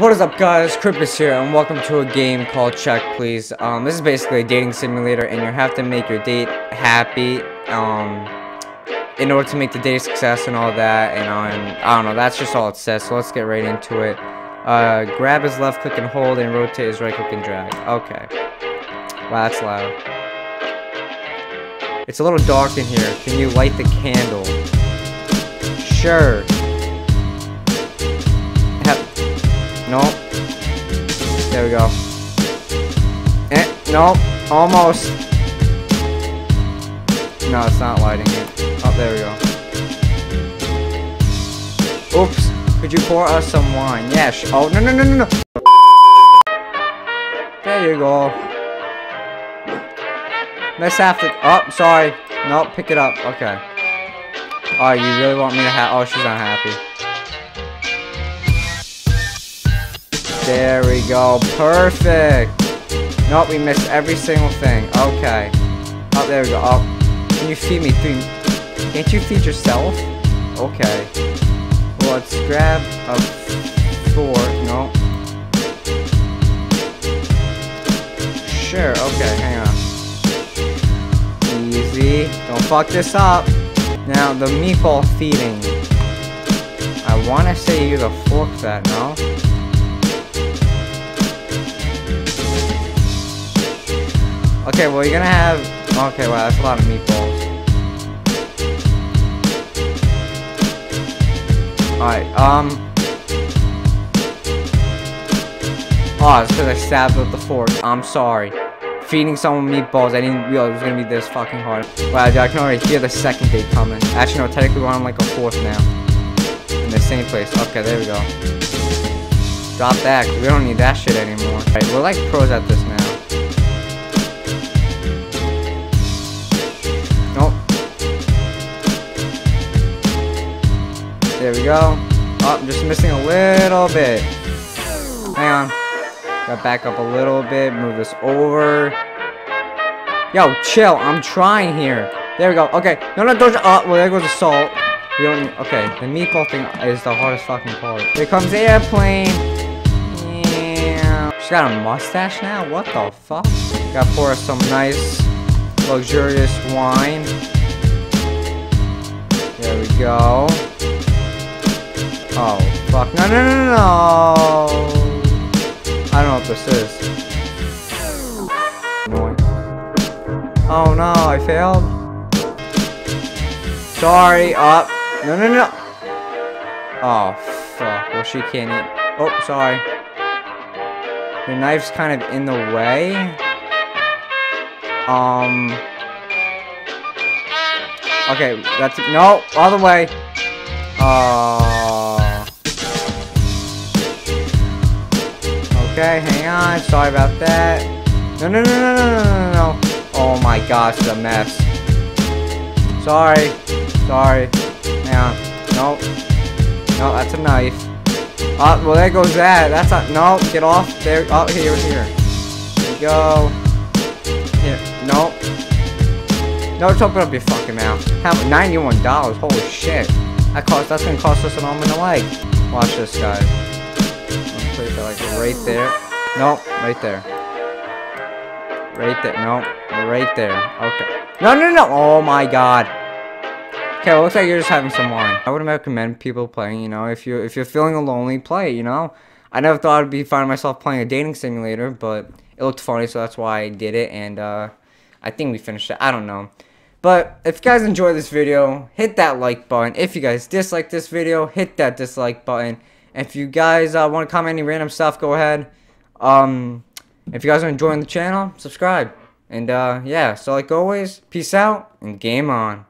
What is up, guys? Krippus here, and welcome to a game called Check Please. This is basically a dating simulator, and you have to make your date happy, in order to make the date a success and all that, and I don't know, that's just all it says, so let's get right into it. Grab his left click and hold, and rotate his right click and drag. Okay. Wow, that's loud. It's a little dark in here. Can you light the candle? Sure. No. There we go. No. Almost. No, it's not lighting it. Oh, there we go. Oops. Could you pour us some wine? Yeah. Oh, no. There you go. Miss half the... Oh, sorry. No, pick it up. Okay. Oh, you really want me to have... Oh, she's not happy. There we go. Perfect. Nope, we missed every single thing. Okay. Oh, there we go. Oh, can you feed me? Can't you feed yourself? Okay. Well, let's grab a fork. No. Sure. Okay. Hang on. Easy. Don't fuck this up. Now, the meatball feeding. I want to say you gotta fork that, no? Okay, well, you're gonna have... Okay, wow, that's a lot of meatballs. Alright, Oh, it's because I stabbed with the fork. I'm sorry. Feeding someone meatballs, I didn't realize it was gonna be this fucking hard. Wow, dude, I can already hear the second date coming. Actually, no, technically we're on, like, a fourth now. In the same place. Okay, there we go. Drop that, because we don't need that shit anymore. Alright, we're, like, pros at this now. There we go. Oh, I'm just missing a little bit. Hang on. Gotta back up a little bit. Move this over. Yo, chill. I'm trying here. There we go. Okay. No, don't. Oh, well, there goes the salt. We don't. Okay. The meatball thing is the hardest fucking part. Here comes the airplane. Yeah. She's got a mustache now? What the fuck? Gotta pour us some nice, luxurious wine. There we go. Oh, fuck. No. I don't know what this is. Annoying. Oh, no. I failed. Sorry. Up. No. Oh, fuck. Well, she can't eat. Oh, sorry. Your knife's kind of in the way. Okay. That's... No. All the way. Okay, hang on. Sorry about that. No. Oh my gosh, it's a mess. Sorry. Hang on. No, that's a knife. Oh, well, there goes that. That's not. No, get off. There. Oh, here. There you go. Here. No. No, just open up your fucking mouth. How much? $91. Holy shit. That's gonna cost us an arm and a leg. Watch this, guys. Like right there. Nope, right there. Right there. Nope, right there. Okay. No. Oh my god. Okay, well, it looks like you're just having some wine. I would recommend people playing, you know, if you're feeling lonely, play, you know. I never thought I'd be finding myself playing a dating simulator, but it looked funny, so that's why I did it, and I think we finished it. I don't know. But if you guys enjoyed this video, hit that like button. If you guys dislike this video, hit that dislike button. If you guys want to comment any random stuff, go ahead. If you guys are enjoying the channel, subscribe. And yeah, so like always, peace out and game on.